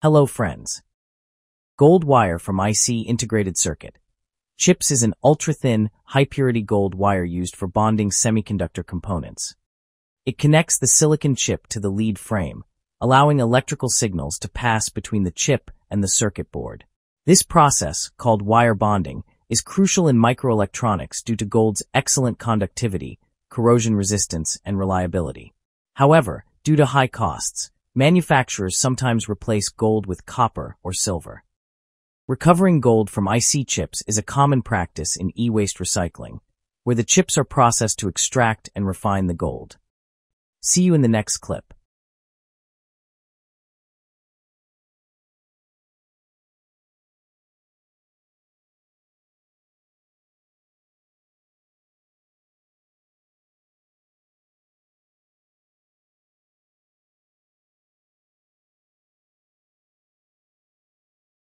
Hello friends. Gold wire from IC integrated circuit. CHIPS is an ultra-thin, high-purity gold wire used for bonding semiconductor components. It connects the silicon chip to the lead frame, allowing electrical signals to pass between the chip and the circuit board. This process, called wire bonding, is crucial in microelectronics due to gold's excellent conductivity, corrosion resistance, and reliability. However, due to high costs, manufacturers sometimes replace gold with copper or silver. Recovering gold from IC chips is a common practice in e-waste recycling, where the chips are processed to extract and refine the gold. See you in the next clip.